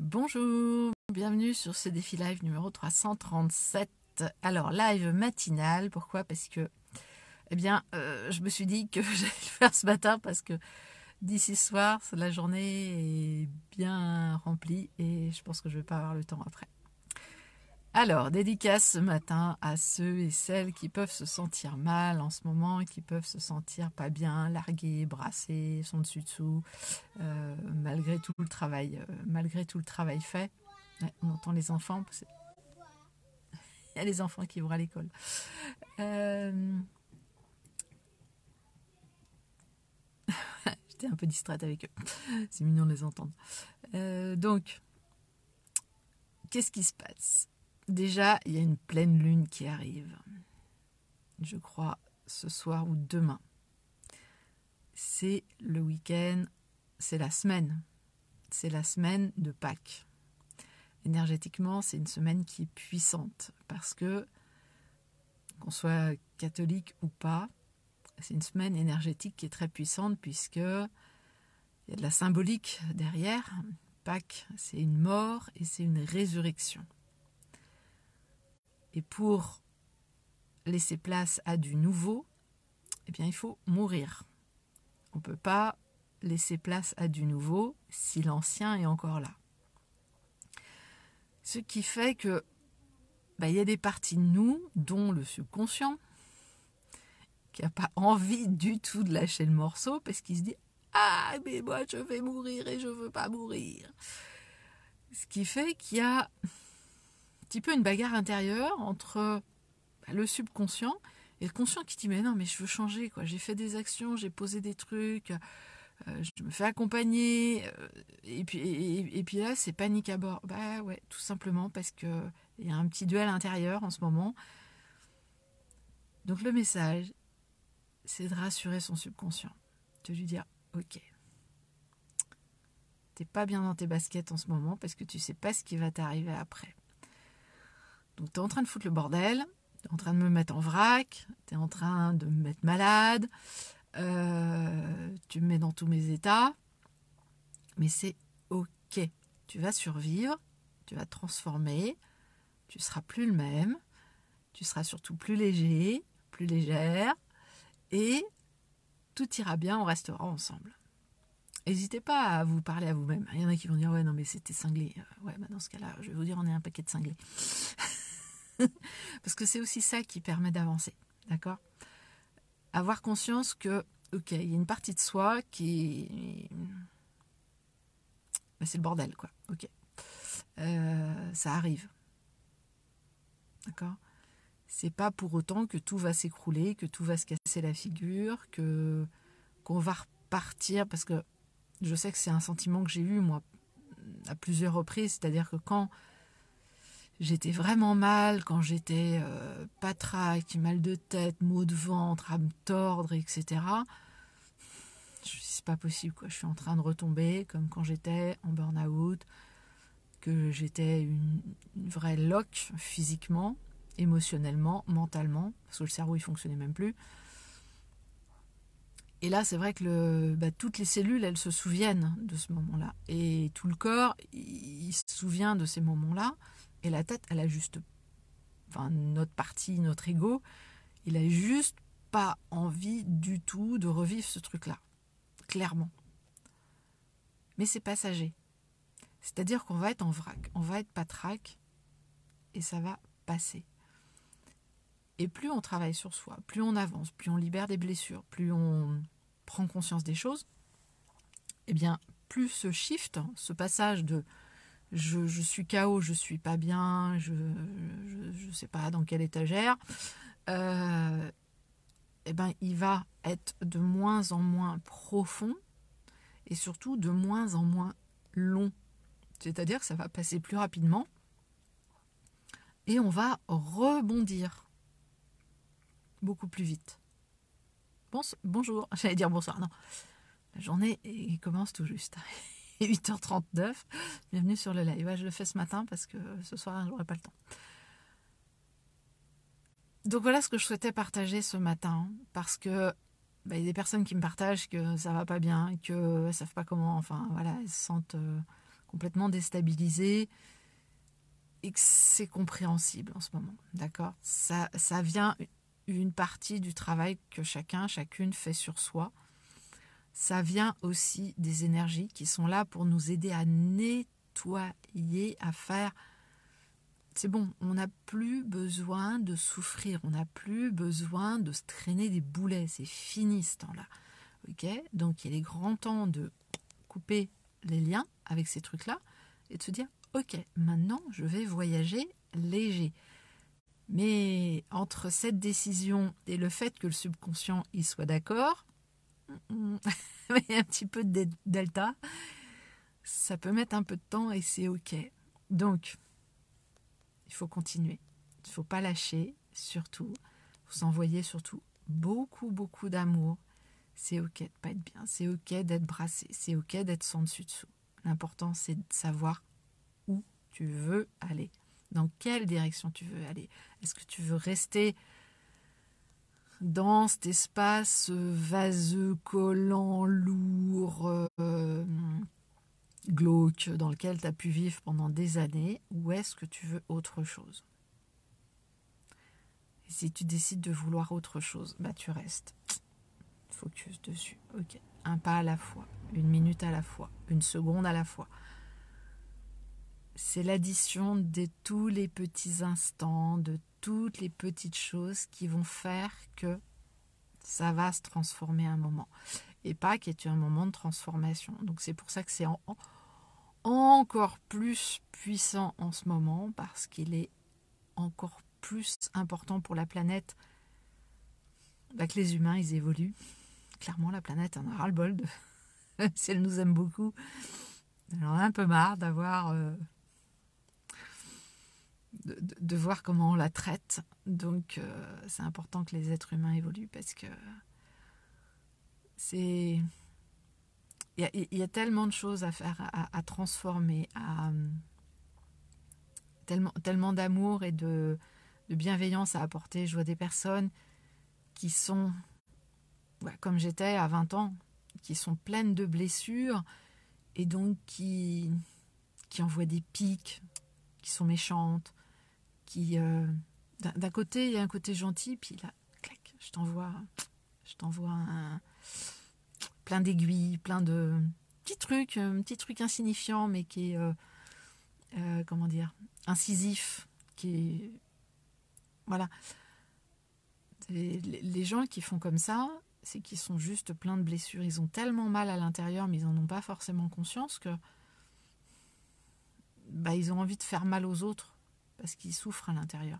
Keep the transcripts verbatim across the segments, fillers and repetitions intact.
Bonjour, bienvenue sur ce défi live numéro trois cent trente-sept. Alors, live matinal, pourquoi? Parce que, eh bien, euh, je me suis dit que j'allais le faire ce matin parce que d'ici ce soir, la journée est bien remplie et je pense que je ne vais pas avoir le temps après. Alors, dédicace ce matin à ceux et celles qui peuvent se sentir mal en ce moment, qui peuvent se sentir pas bien, largués, brassés, sont dessus-dessous, euh, malgré tout le travail, euh, malgré tout le travail fait. Ouais, on entend les enfants, il y a les enfants qui vont à l'école. Euh... J'étais un peu distraite avec eux, c'est mignon de les entendre. Euh, donc, qu'est-ce qui se passe ? Déjà, il y a une pleine lune qui arrive, je crois, ce soir ou demain. C'est le week-end, c'est la semaine, c'est la semaine de Pâques. Énergétiquement, c'est une semaine qui est puissante parce que, qu'on soit catholique ou pas, c'est une semaine énergétique qui est très puissante puisque il y a de la symbolique derrière. Pâques, c'est une mort et c'est une résurrection. Et pour laisser place à du nouveau, eh bien, il faut mourir. On ne peut pas laisser place à du nouveau si l'ancien est encore là. Ce qui fait que bah, y a des parties de nous, dont le subconscient, qui n'a pas envie du tout de lâcher le morceau parce qu'il se dit « Ah, mais moi, je vais mourir et je ne veux pas mourir !» Ce qui fait qu'il y a petit peu une bagarre intérieure entre le subconscient et le conscient qui dit mais non mais je veux changer quoi, j'ai fait des actions, j'ai posé des trucs, euh, je me fais accompagner euh, et puis et, et puis là c'est panique à bord. Bah ouais, tout simplement parce que il y a un petit duel intérieur en ce moment. Donc le message, c'est de rassurer son subconscient, de lui dire ok, t'es pas bien dans tes baskets en ce moment parce que tu sais pas ce qui va t'arriver après. Donc, tu es en train de foutre le bordel, tu es en train de me mettre en vrac, tu es en train de me mettre malade, euh, tu me mets dans tous mes états, mais c'est ok. Tu vas survivre, tu vas te transformer, tu ne seras plus le même, tu seras surtout plus léger, plus légère, et tout ira bien, on restera ensemble. N'hésitez pas à vous parler à vous-même. Il y en a qui vont dire « Ouais, non, mais c'était cinglé. » Ouais, bah dans ce cas-là, je vais vous dire, on est un paquet de cinglés. Parce que c'est aussi ça qui permet d'avancer, d'accord? Avoir conscience que, ok, il y a une partie de soi qui... Ben, c'est le bordel, quoi. Ok. Euh, ça arrive. D'accord? C'est pas pour autant que tout va s'écrouler, que tout va se casser la figure, que qu'on va repartir, parce que je sais que c'est un sentiment que j'ai eu, moi, à plusieurs reprises, c'est-à-dire que quand j'étais vraiment mal, quand j'étais euh, patraque, mal de tête, maux de ventre, à me tordre, et cetera, je me suis dit, c'est pas possible, quoi. Je suis en train de retomber, comme quand j'étais en burn-out, que j'étais une, une vraie loque physiquement, émotionnellement, mentalement, parce que le cerveau, il fonctionnait même plus. Et là, c'est vrai que le, bah, toutes les cellules, elles se souviennent de ce moment-là. Et tout le corps, il, il se souvient de ces moments-là. Et la tête, elle a juste... Enfin, notre partie, notre ego, il a juste pas envie du tout de revivre ce truc-là. Clairement. Mais c'est passager. C'est-à-dire qu'on va être en vrac. On va être patraque. Et ça va passer. Et plus on travaille sur soi, plus on avance, plus on libère des blessures, plus on prend conscience des choses, eh bien, plus ce shift, ce passage de je, je suis K O, je suis pas bien, je ne sais pas dans quelle étagère, euh, eh bien, il va être de moins en moins profond et surtout de moins en moins long. C'est-à-dire que ça va passer plus rapidement et on va rebondir beaucoup plus vite. Bonjour, j'allais dire bonsoir, non. La journée commence tout juste. huit heures trente-neuf, bienvenue sur le live. Ouais, je le fais ce matin parce que ce soir, je n'aurai pas le temps. Donc voilà ce que je souhaitais partager ce matin, parce que bah, y a des personnes qui me partagent que ça ne va pas bien, que elles ne savent pas comment, enfin voilà, elles se sentent complètement déstabilisé et que c'est compréhensible en ce moment, d'accord ? Ça, ça vient une partie du travail que chacun, chacune fait sur soi. Ça vient aussi des énergies qui sont là pour nous aider à nettoyer, à faire... C'est bon, on n'a plus besoin de souffrir, on n'a plus besoin de se traîner des boulets, c'est fini ce temps-là. Ok ? Donc il est grand temps de couper les liens avec ces trucs-là et de se dire, ok, maintenant je vais voyager léger. Mais entre cette décision et le fait que le subconscient y soit d'accord, il y a un petit peu de delta, ça peut mettre un peu de temps et c'est ok. Donc, il faut continuer, il ne faut pas lâcher, surtout, il faut s'envoyer surtout beaucoup, beaucoup d'amour. C'est ok de ne pas être bien, c'est ok d'être brassé, c'est ok d'être sans dessus-dessous. L'important, c'est de savoir où tu veux aller, dans quelle direction tu veux aller. Est-ce que tu veux rester dans cet espace vaseux, collant, lourd, euh, glauque, dans lequel tu as pu vivre pendant des années, ou est-ce que tu veux autre chose ? Et si tu décides de vouloir autre chose, bah tu restes focus dessus. Ok, un pas à la fois, une minute à la fois, une seconde à la fois. C'est l'addition de tous les petits instants, de toutes les petites choses qui vont faire que ça va se transformer un moment. Et Pâques est un moment de transformation. Donc c'est pour ça que c'est en, en, encore plus puissant en ce moment, parce qu'il est encore plus important pour la planète bah, que les humains, ils évoluent. Clairement, la planète en a ras-le-bol, de... si elle nous aime beaucoup, elle en a un peu marre d'avoir... Euh... De, de, de voir comment on la traite. Donc euh, c'est important que les êtres humains évoluent, parce que c'est il y, y a tellement de choses à faire, à, à transformer, à tellement, tellement d'amour et de, de bienveillance à apporter. Je vois des personnes qui sont ouais, comme j'étais à vingt ans, qui sont pleines de blessures et donc qui, qui envoient des pics, qui sont méchantes, qui euh, d'un côté il y a un côté gentil, puis là clac, je t'envoie je t'envoie un plein d'aiguilles, plein de petits trucs, un petit truc insignifiant mais qui est euh, euh, comment dire, incisif, qui est voilà. Les, les gens qui font comme ça, c'est qu'ils sont juste pleins de blessures, ils ont tellement mal à l'intérieur mais ils n'en ont pas forcément conscience que bah, ils ont envie de faire mal aux autres parce qu'ils souffrent à l'intérieur.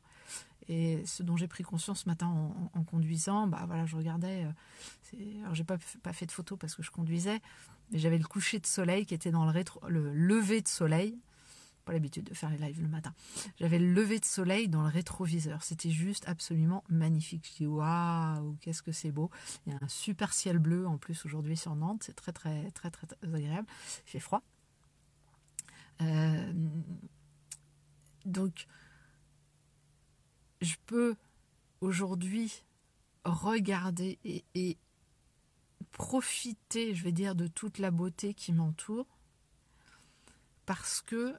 Et ce dont j'ai pris conscience ce matin en, en, en conduisant, bah voilà, je regardais, euh, alors j'ai pas, pas fait de photo parce que je conduisais, mais j'avais le coucher de soleil qui était dans le, rétro, le lever de soleil, pas l'habitude de faire les lives le matin, j'avais le lever de soleil dans le rétroviseur, c'était juste absolument magnifique, je dis waouh, qu'est-ce que c'est beau, il y a un super ciel bleu en plus aujourd'hui sur Nantes, c'est très très très très, très agréable, il fait froid. Euh, donc je peux aujourd'hui regarder et, et profiter, je vais dire, de toute la beauté qui m'entoure, parce que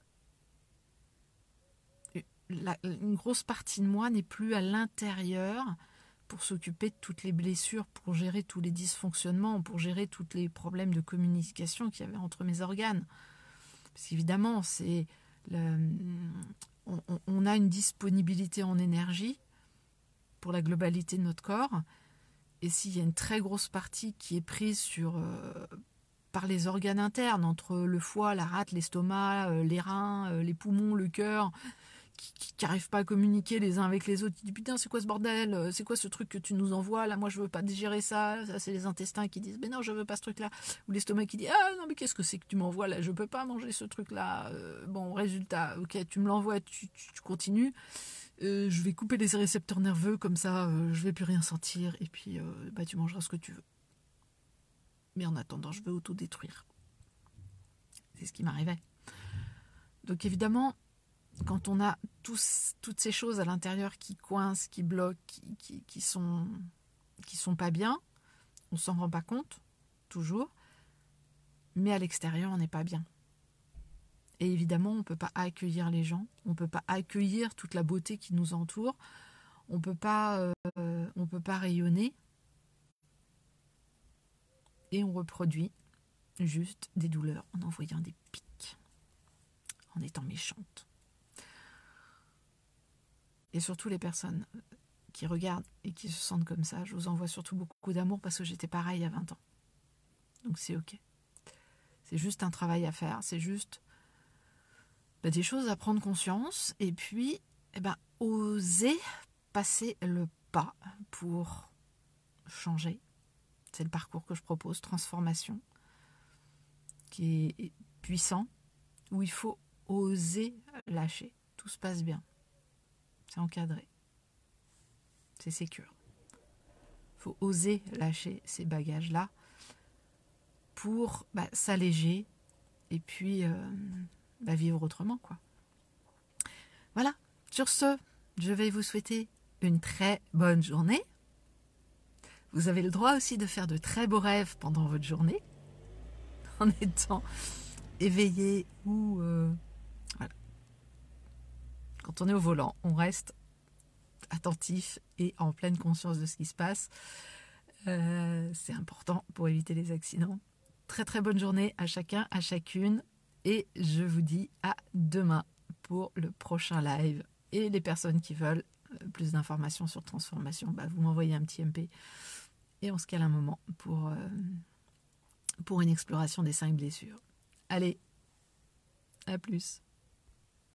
la, une grosse partie de moi n'est plus à l'intérieur pour s'occuper de toutes les blessures, pour gérer tous les dysfonctionnements, pour gérer tous les problèmes de communication qu'il y avait entre mes organes. Parce qu'évidemment, c'est le, on, on a une disponibilité en énergie pour la globalité de notre corps. Et s'il y a une très grosse partie qui est prise sur, euh, par les organes internes, entre le foie, la rate, l'estomac, euh, les reins, euh, les poumons, le cœur, qui n'arrivent pas à communiquer les uns avec les autres, qui disent « Putain, c'est quoi ce bordel ? C'est quoi ce truc que tu nous envoies ? Là, moi, je ne veux pas digérer ça. » Ça, c'est les intestins qui disent « Mais non, je ne veux pas ce truc-là. » Ou l'estomac qui dit « Ah non, mais qu'est-ce que c'est que tu m'envoies là ? Je ne peux pas manger ce truc-là. Euh, » Bon, résultat, ok, tu me l'envoies, tu, tu, tu continues. Euh, je vais couper les récepteurs nerveux, comme ça, euh, je ne vais plus rien sentir. Et puis, euh, bah, tu mangeras ce que tu veux. Mais en attendant, je vais autodétruire. C'est ce qui m'arrivait. Donc, évidemment... Quand on a tous, toutes ces choses à l'intérieur qui coincent, qui bloquent, qui, qui, qui sont, qui sont pas bien, on s'en rend pas compte, toujours. Mais à l'extérieur, on n'est pas bien. Et évidemment, on ne peut pas accueillir les gens, on ne peut pas accueillir toute la beauté qui nous entoure, on peut pas, euh, on peut pas rayonner. Et on reproduit juste des douleurs en envoyant des pics, en étant méchante. Et surtout les personnes qui regardent et qui se sentent comme ça, je vous envoie surtout beaucoup d'amour parce que j'étais pareil à vingt ans. Donc c'est ok. C'est juste un travail à faire, c'est juste bah, des choses à prendre conscience et puis eh ben, oser passer le pas pour changer. C'est le parcours que je propose, transformation, qui est puissant, où il faut oser lâcher. Tout se passe bien. C'est encadré. C'est sécure. Il faut oser lâcher ces bagages-là pour bah, s'alléger et puis euh, bah, vivre autrement, quoi. Voilà. Sur ce, je vais vous souhaiter une très bonne journée. Vous avez le droit aussi de faire de très beaux rêves pendant votre journée, en étant éveillé ou... Euh, voilà. Quand on est au volant, on reste attentif et en pleine conscience de ce qui se passe. Euh, c'est important pour éviter les accidents. Très très bonne journée à chacun, à chacune. Et je vous dis à demain pour le prochain live. Et les personnes qui veulent plus d'informations sur transformation, bah vous m'envoyez un petit M P et on se cale un moment pour, euh, pour une exploration des cinq blessures. Allez, à plus.